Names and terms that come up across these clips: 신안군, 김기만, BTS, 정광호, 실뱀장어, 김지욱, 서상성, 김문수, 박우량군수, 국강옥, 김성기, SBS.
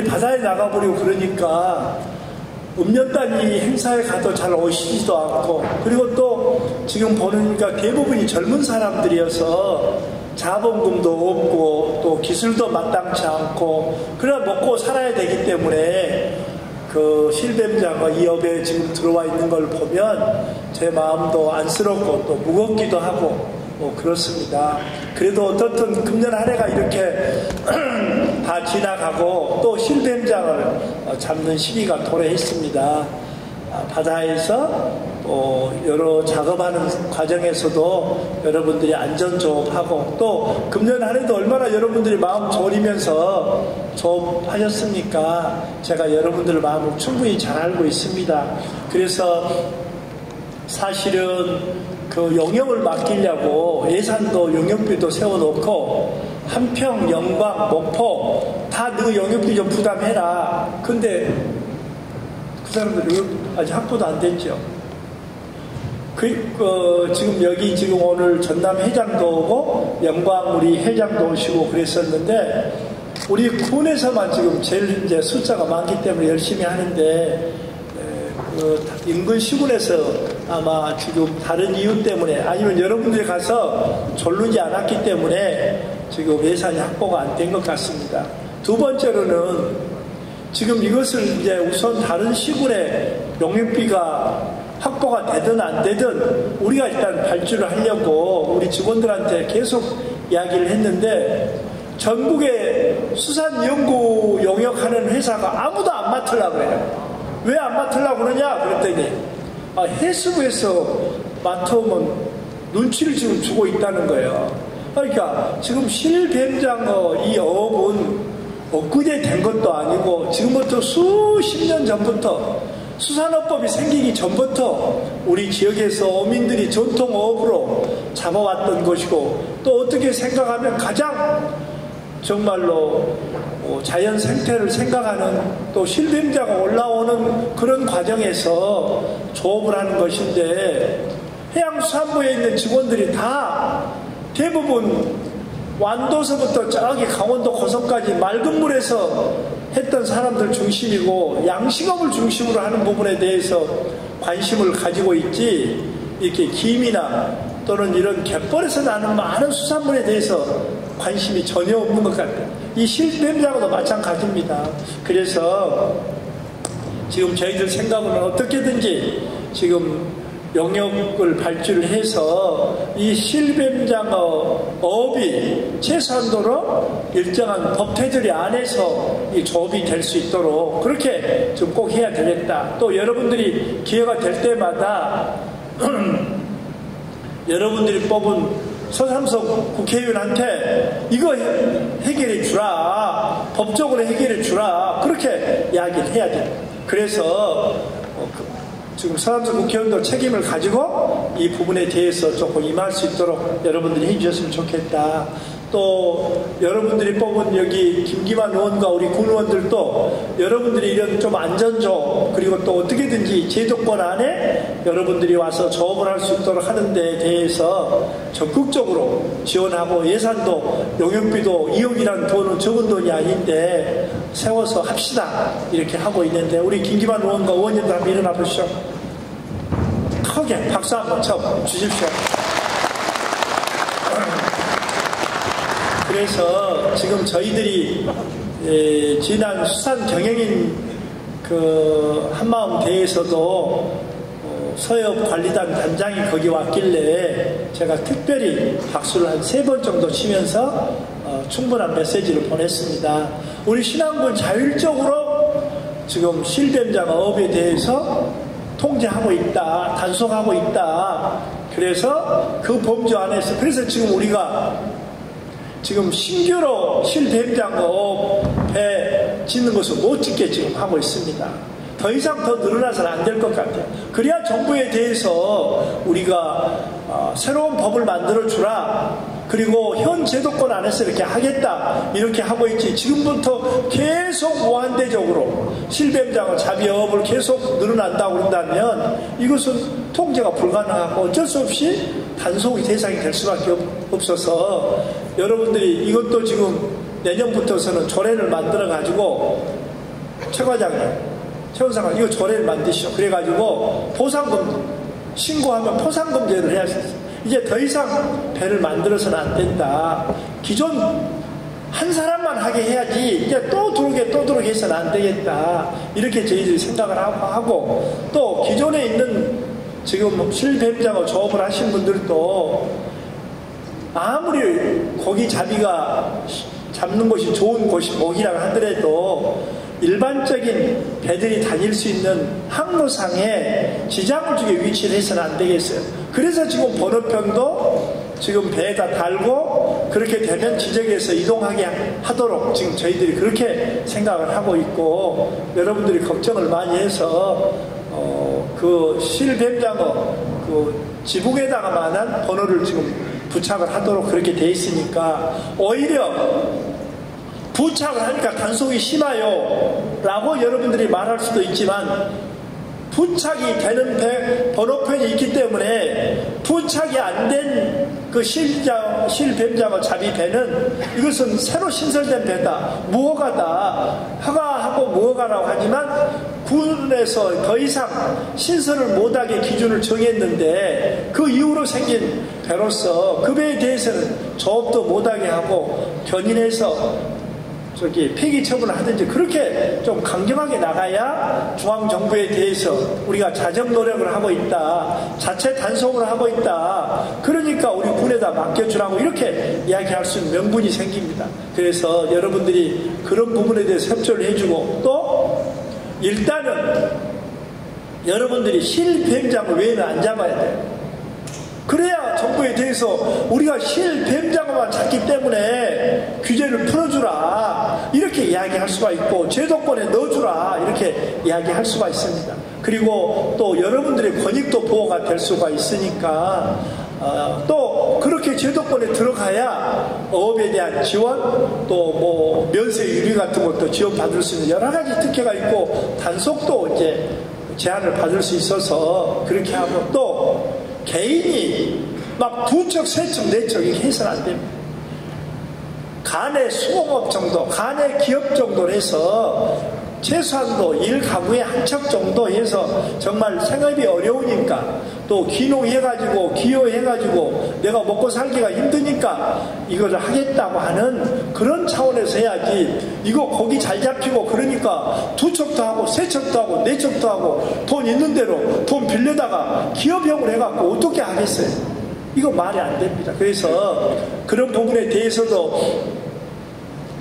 사람들이 바다에 나가버리고 그러니까 음료단 이 행사에 가도 잘 오시지도 않고, 그리고 또 지금 보니까 대부분이 젊은 사람들이어서 자본금도 없고 또 기술도 마땅치 않고 그래 먹고 살아야 되기 때문에 그 실뱀장어 이 업에 지금 들어와 있는 걸 보면 제 마음도 안쓰럽고 또 무겁기도 하고 뭐 그렇습니다. 그래도 어떻든 금년 한 해가 이렇게 다 지나가고 또 실뱀장어를 잡는 시기가 도래했습니다. 바다에서 또 여러 작업하는 과정에서도 여러분들이 안전조업하고 또 금년 한 해도 얼마나 여러분들이 마음 졸이면서 조업하셨습니까? 제가 여러분들 마음을 충분히 잘 알고 있습니다. 그래서 사실은 그 용역을 맡기려고 예산도 용역비도 세워놓고 함평, 영광, 목포 다 너 용역비 좀 부담해라. 근데 그 사람들이 아직 확보도 안 됐죠. 지금 여기 지금 오늘 전남 회장도 오고 영광 우리 회장도 오시고 그랬었는데 우리 군에서만 지금 제일 이제 숫자가 많기 때문에 열심히 하는데 인근 시군에서 아마 지금 다른 이유 때문에 아니면 여러분들이 가서 졸르지 않았기 때문에 지금 예산이 확보가 안 된 것 같습니다. 두 번째로는 지금 이것을 이제 우선 다른 시군에 용역비가 확보가 되든 안 되든 우리가 일단 발주를 하려고 우리 직원들한테 계속 이야기를 했는데 전국에 수산연구 용역하는 회사가 아무도 안 맡으려고 해요. 왜 안 맡으려고 그러냐 그랬더니 해수부에서 맡으면 눈치를 지금 주고 있다는 거예요. 그러니까 지금 실뱀장어 이 어업은 엊그제 된 것도 아니고 지금부터 수십 년 전부터 수산업법이 생기기 전부터 우리 지역에서 어민들이 전통어업으로 잡아왔던 것이고 또 어떻게 생각하면 가장 정말로 자연 생태를 생각하는 또 실뱀자가 올라오는 그런 과정에서 조업을 하는 것인데 해양수산부에 있는 직원들이 다 대부분 완도서부터 저기 강원도 고성까지 맑은 물에서 했던 사람들 중심이고 양식업을 중심으로 하는 부분에 대해서 관심을 가지고 있지 이렇게 김이나 또는 이런 갯벌에서 나는 많은 수산물에 대해서 관심이 전혀 없는 것 같아요. 이 실뱀장어도 마찬가지입니다. 그래서 지금 저희들 생각으로는 어떻게든지 지금 영역을 발주를 해서 이 실뱀장어 어업이 최소한도로 일정한 법 테두리 안에서 이 조업이 될 수 있도록 그렇게 좀 꼭 해야 되겠다. 또 여러분들이 기회가 될 때마다 여러분들이 뽑은 서상성 국회의원한테 이거 해결해 주라. 법적으로 해결해 주라. 그렇게 이야기를 해야 돼요. 그래서 지금 서상성 국회의원도 책임을 가지고 이 부분에 대해서 조금 임할 수 있도록 여러분들이 해주셨으면 좋겠다. 또 여러분들이 뽑은 여기 김기만 의원과 우리 군의원들도 여러분들이 이런 좀 안전조업 그리고 또 어떻게든지 제도권 안에 여러분들이 와서 조업을 할 수 있도록 하는 데 대해서 적극적으로 지원하고 예산도 용역비도 2억이라는 돈은 적은 돈이 아닌데 세워서 합시다 이렇게 하고 있는데 우리 김기만 의원과 의원님도 한번 일어나 보시죠. 크게 박수 한번 쳐 주십시오. 그래서 지금 저희들이 지난 수산 경영인 그 한마음 대회에서도 서해업관리단 단장이 거기 왔길래 제가 특별히 박수를 한 3번 정도 치면서 충분한 메시지를 보냈습니다. 우리 신안군 자율적으로 지금 실뱀장어업에 대해서 통제하고 있다, 단속하고 있다. 그래서 그 범주 안에서 그래서 지금 우리가 지금 신규로 실뱀장어업에 짓는 것을 못 짓게 지금 하고 있습니다. 더 이상 더 늘어나서는 안 될 것 같아요. 그래야 정부에 대해서 우리가 새로운 법을 만들어주라. 그리고 현 제도권 안에서 이렇게 하겠다. 이렇게 하고 있지. 지금부터 계속 무한대적으로 실뱀장어 잡이업을 계속 늘어난다고 그런다면 이것은 통제가 불가능하고 어쩔 수 없이 단속의 대상이 될 수밖에 없어서 여러분들이 이것도 지금 내년부터서는 조례를 만들어가지고 최과장님, 최원상관 이거 조례를 만드시오. 그래가지고 포상금 신고하면 포상금제를 해야 했어요. 이제 더 이상 배를 만들어서는 안 된다. 기존 한 사람만 하게 해야지 이제 또 들어오게 해서는 안 되겠다. 이렇게 저희들이 생각을 하고, 또 기존에 있는 지금 실뱀장어 조업을 하신 분들도 아무리 고기 잡이가 잡는 곳이 좋은 곳이 고기라고 하더라도 일반적인 배들이 다닐 수 있는 항로상에 지장을 주게 위치를 해서는 안 되겠어요. 그래서 지금 번호편도 지금 배에다 달고 그렇게 되면 지적에서 이동하게 하도록 지금 저희들이 그렇게 생각을 하고 있고, 여러분들이 걱정을 많이 해서 그 실뱀장어 그 지붕에다가만한 번호를 지금 부착을 하도록 그렇게 돼 있으니까, 오히려 부착을 하니까 단속이 심하요 라고 여러분들이 말할 수도 있지만, 부착이 되는 배 번호편이 있기 때문에 부착이 안 된 그 실뱀장어 잡이 배는 이것은 새로 신설된 배다, 무허가다, 허가하고 무허가라고 하지만 군에서 더 이상 신설을 못하게 기준을 정했는데, 그 이후로 생긴 배로서 그 배에 대해서는 조업도 못하게 하고 견인해서 저기 폐기 처분을 하든지 그렇게 좀 강경하게 나가야 중앙정부에 대해서 우리가 자정 노력을 하고 있다, 자체 단속을 하고 있다, 그러니까 우리 군에다 맡겨주라고 이렇게 이야기할 수 있는 명분이 생깁니다. 그래서 여러분들이 그런 부분에 대해서 협조를 해주고, 또 일단은 여러분들이 실뱀장어 외에는 안 잡아야 돼요. 그래야 정부에 대해서 우리가 실뱀장어만 잡기 때문에 규제를 풀어주라 이렇게 이야기할 수가 있고, 제도권에 넣어주라 이렇게 이야기할 수가 있습니다. 그리고 또 여러분들의 권익도 보호가 될 수가 있으니까, 또 그렇게 제도권에 들어가야 어업에 대한 지원, 또 뭐 면세 유리 같은 것도 지원받을 수 있는 여러 가지 특혜가 있고, 단속도 이제 제한을 받을 수 있어서 그렇게 하고, 또 개인이 막 두 척, 세 척, 네 척 이렇게 해서는 안 됩니다. 간의 수공업 정도, 간의 기업 정도로 해서 최소한도 1가구에 한 척 정도 해서 정말 생업이 어려우니까, 또 귀농해가지고 기여해가지고 내가 먹고 살기가 힘드니까 이걸 하겠다고 하는 그런 차원에서 해야지, 이거 고기 잘 잡히고 그러니까 두 척도 하고 세 척도 하고 네 척도 하고 돈 있는 대로 돈 빌려다가 기업형으로 해갖고 어떻게 하겠어요? 이거 말이 안 됩니다. 그래서 그런 부분에 대해서도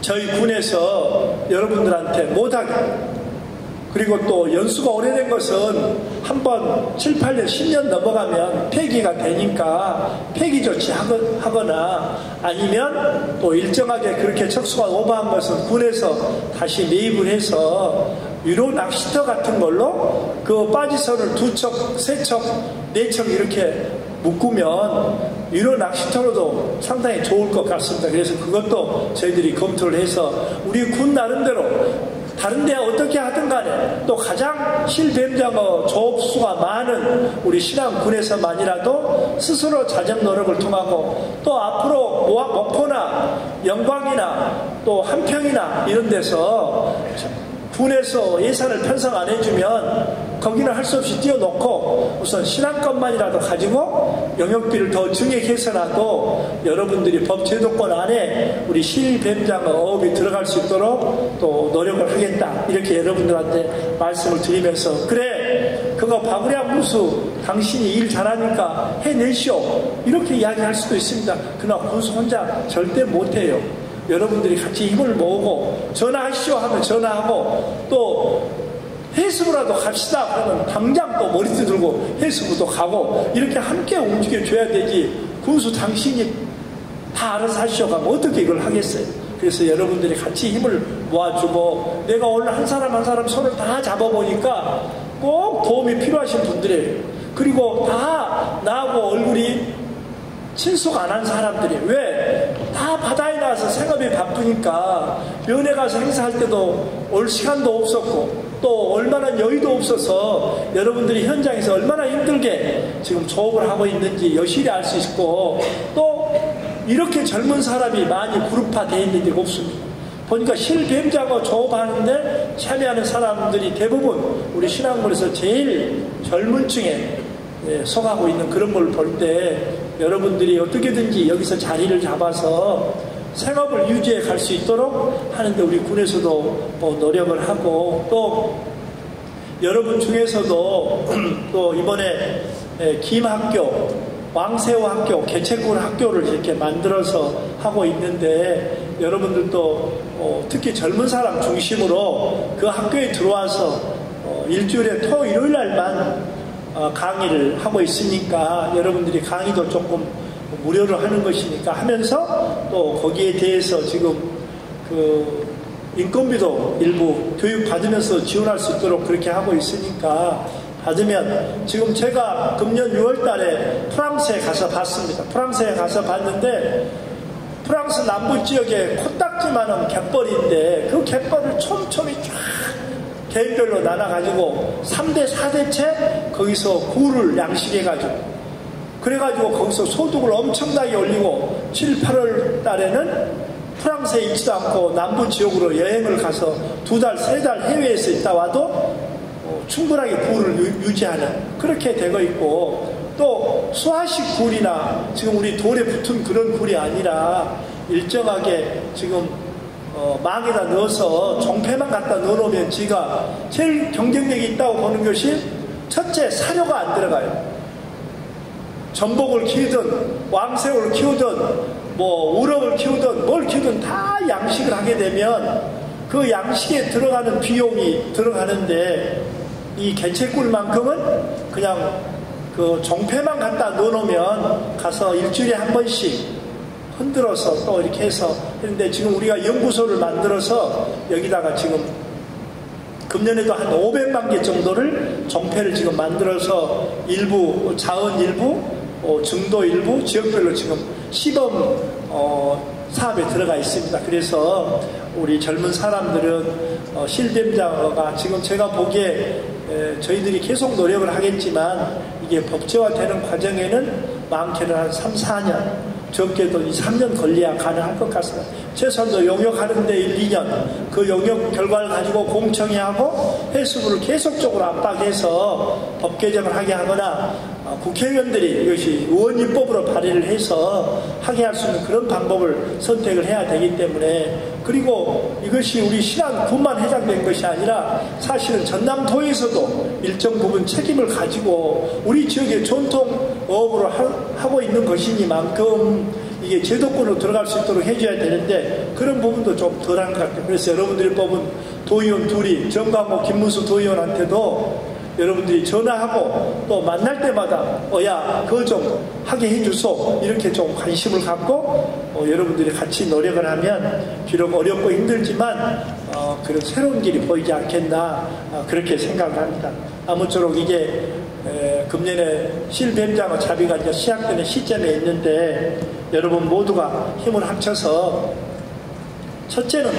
저희 군에서 여러분들한테 못하게, 그리고 또 연수가 오래된 것은 한번 7, 8년, 10년 넘어가면 폐기가 되니까 폐기 조치하거나, 아니면 또 일정하게 그렇게 척수가 오버한 것은 군에서 다시 매입을 해서 유로 낚시터 같은 걸로 그 빠지선을 두 척, 세 척, 네 척 이렇게 묶으면 유료 낚시터로도 상당히 좋을 것 같습니다. 그래서 그것도 저희들이 검토를 해서 우리 군 나름대로 다른 데 어떻게 하든 간에, 또 가장 실뱀장어 조업수가 많은 우리 신안군에서만이라도 스스로 자정 노력을 통하고, 또 앞으로 목포나 영광이나 또 함평이나 이런 데서 군에서 예산을 편성 안 해주면 거기는 할 수 없이 띄워놓고, 우선 신안권만이라도 가지고 영역비를 더 증액해서라도 여러분들이 법제도권 안에 우리 실뱀장어 어업이 들어갈 수 있도록 또 노력을 하겠다 이렇게 여러분들한테 말씀을 드리면서, 그래 그거 바구량무수 당신이 일 잘하니까 해내시오 이렇게 이야기할 수도 있습니다. 그러나 군수 혼자 절대 못해요. 여러분들이 같이 힘을 모으고, 전화하시오 하면 전화하고, 또 해수부라도 갑시다 하면 당장 또 머리띠 들고 해수부도 가고 이렇게 함께 움직여줘야 되지, 군수 당신이 다 알아서 하시오 하면 어떻게 이걸 하겠어요? 그래서 여러분들이 같이 힘을 모아주고, 내가 오늘 한 사람 한 사람 손을 다 잡아보니까 꼭 도움이 필요하신 분들이에요. 그리고 다 나하고 얼굴이 친숙 안 한 사람들이, 왜? 다 바다에 나와서 생업이 바쁘니까 면회 가서 행사할 때도 올 시간도 없었고, 또 얼마나 여유도 없어서 여러분들이 현장에서 얼마나 힘들게 지금 조업을 하고 있는지 여실히 알 수 있고, 또 이렇게 젊은 사람이 많이 그룹화되어 있는 데가 없습니다. 보니까 실뱀장어 조업하는데 참여하는 사람들이 대부분 우리 신안군에서 제일 젊은 층에 속하고 있는 그런 걸 볼 때 여러분들이 어떻게든지 여기서 자리를 잡아서 생업을 유지해 갈 수 있도록 하는데 우리 군에서도 뭐 노력을 하고 또 여러분 중에서도 또 이번에 김학교, 왕새우학교, 개체군 학교를 이렇게 만들어서 하고 있는데 여러분들도 특히 젊은 사람 중심으로 그 학교에 들어와서 일주일에 토, 일요일 날만 강의를 하고 있으니까 여러분들이 강의도 조금 무료로 하는 것이니까 하면서 또 거기에 대해서 지금 그 인건비도 일부 교육 받으면서 지원할 수 있도록 그렇게 하고 있으니까 받으면 지금 제가 금년 6월 달에 프랑스에 가서 봤습니다. 프랑스에 가서 봤는데 프랑스 남부 지역에 코딱지만한 갯벌인데 그 갯벌을 촘촘히 쫙 개인별로 나눠가지고 3대, 4대째 거기서 굴을 양식해가지고 그래가지고 거기서 소득을 엄청나게 올리고 7, 8월 달에는 프랑스에 있지도 않고 남부 지역으로 여행을 가서 두 달, 세 달 해외에서 있다 와도 충분하게 굴을 유지하는 그렇게 되고 있고 또 수화식 굴이나 지금 우리 돌에 붙은 그런 굴이 아니라 일정하게 지금 망에다 넣어서 종패만 갖다 넣어놓으면 지가 제일 경쟁력이 있다고 보는 것이 첫째 사료가 안 들어가요. 전복을 키우든 왕새우를 키우든 뭐 우럭을 키우든 뭘 키우든 다 양식을 하게 되면 그 양식에 들어가는 비용이 들어가는데 이 개체꿀만큼은 그냥 그 종패만 갖다 넣어놓으면 가서 일주일에 한 번씩 흔들어서 또 이렇게 해서 했는데 지금 우리가 연구소를 만들어서 여기다가 지금 금년에도 한 500만 개 정도를 종패를 지금 만들어서 일부 자원 일부 중도 일부 지역별로 지금 시범 사업에 들어가 있습니다. 그래서 우리 젊은 사람들은 실뱀장어가 지금 제가 보기에 저희들이 계속 노력을 하겠지만 이게 법제화되는 과정에는 많게는 한 3, 4년 적게도 3년 걸려야 가능할 것 같습니다. 최소한도 용역하는데 1, 2년 그 용역 결과를 가지고 공청회 하고 해수부를 계속적으로 압박해서 법 개정을 하게 하거나 국회의원들이 이것이 의원입법으로 발의를 해서 하게 할 수 있는 그런 방법을 선택을 해야 되기 때문에 그리고 이것이 우리 신안군만 해당된 것이 아니라 사실은 전남도에서도 일정 부분 책임을 가지고 우리 지역의 전통어업으로 하고 있는 것이니만큼 이게 제도권으로 들어갈 수 있도록 해줘야 되는데 그런 부분도 좀 덜한 것 같아요. 그래서 여러분들이 뽑은 도의원 둘이 정광호, 김문수 도의원한테도 여러분들이 전화하고 또 만날 때마다 야 그거 좀 하게 해주소 이렇게 좀 관심을 갖고 여러분들이 같이 노력을 하면 비록 어렵고 힘들지만 그런 새로운 길이 보이지 않겠나 그렇게 생각을 합니다. 아무쪼록 이게 금년에 실뱀장어 잡이가 이제 시작되는 시점에 있는데 여러분 모두가 힘을 합쳐서 첫째는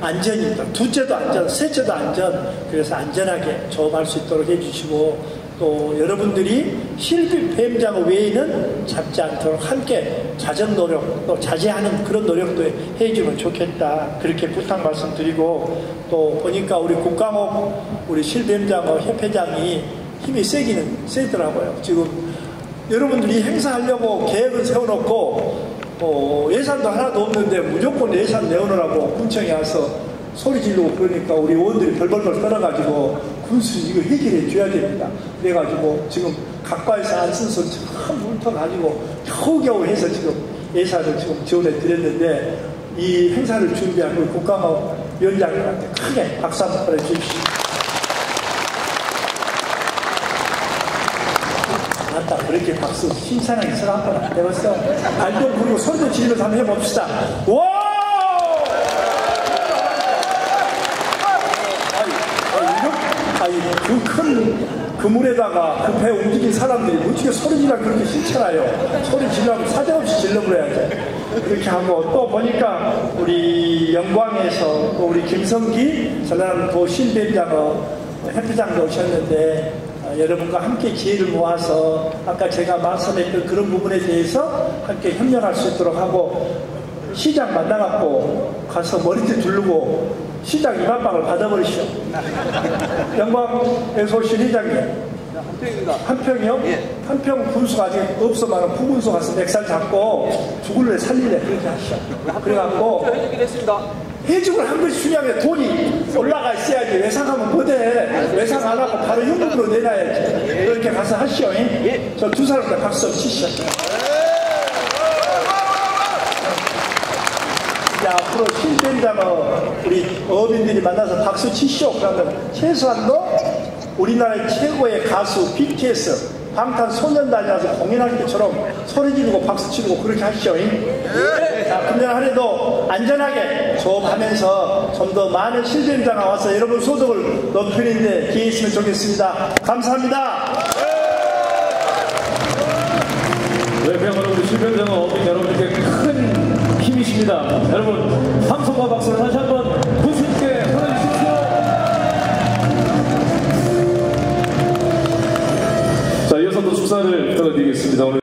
안전입니다. 둘째도 안전, 셋째도 안전. 그래서 안전하게 조업할 수 있도록 해주시고 또 여러분들이 실뱀장어 외에는 잡지 않도록 함께 자정 노력, 또 자제하는 그런 노력도 해주면 좋겠다. 그렇게 부탁 말씀드리고 또 보니까 우리 국강옥 우리 실뱀장어 협회장이 힘이 세기는 세더라고요. 지금 여러분들이 행사하려고 계획을 세워놓고 예산도 하나도 없는데 무조건 예산 내오느라고 군청에 와서 소리 지르고 그러니까 우리 의원들이 벌벌벌 떨어가지고 군수 이거 해결해 줘야 됩니다. 그래가지고 지금 각과에서 안 쓴 손 참 훑어가지고 겨우겨우 해서 지금 예산을 지금 지원해 드렸는데 이 행사를 준비한 우리 국강옥 위원장님한테 크게 박수 한번 보내주십시오. 맞다. 그렇게 박수 신선하게 서로 한 번 안 되었어. 알도 부르고 손도 지르면서 한번 해봅시다. 와! 아니, 그 큰 그물에다가 그 배 움직인 사람들이 어떻게 소리 지르라 그렇게 싫잖아요. 소리 지르면 사정없이 질러버려야죠. 그렇게 하고 또 보니까 우리 영광에서 또 우리 김성기 전남도 실뱀장어 협회장도 오셨는데 여러분과 함께 지혜를 모아서 아까 제가 말씀했던 그런 부분에 대해서 함께 협력할 수 있도록 하고 시장 만나갖고 가서 머리띠 두르고 시장 이만방을 받아버리시오. 영광에서 오신 시장님. 한평이요? 예. 한평 군수가 아직 없어만 부군수 가서 맥살 잡고 예. 죽을래 살릴래 그렇게 하시오. 그래갖고 해죽을 한 번씩 중요하게 돈이 올라가 있어야지. 외상하면 못해. 외상 안 하고 바로 현금으로 내놔야지. 예. 그렇게 가서 하시오. 예. 저 두 사람께 박수 치시오. 예. 자, 앞으로 실뱀장어 우리 어민들이 만나서 박수 치시오. 그러면 최소한 너 우리나라의 최고의 가수 BTS 방탄소년단이 와서 공연할 때처럼 소리 지르고 박수 치르고 그렇게 하시오. 예. 자, 금년 한 해도 안전하게 조업하면서 좀 더 많은 실뱀장어 와서 여러분 소득을 높이는데 기회 있으면 좋겠습니다. 감사합니다. 네, 그야말로 우리 실뱀장어 어민 여러분께 큰 힘이십니다. 여러분 함성과 박수를 다시 한번 부신께 보내주십시오. 자, 이어서 또 축사를 부탁드리겠습니다. 오늘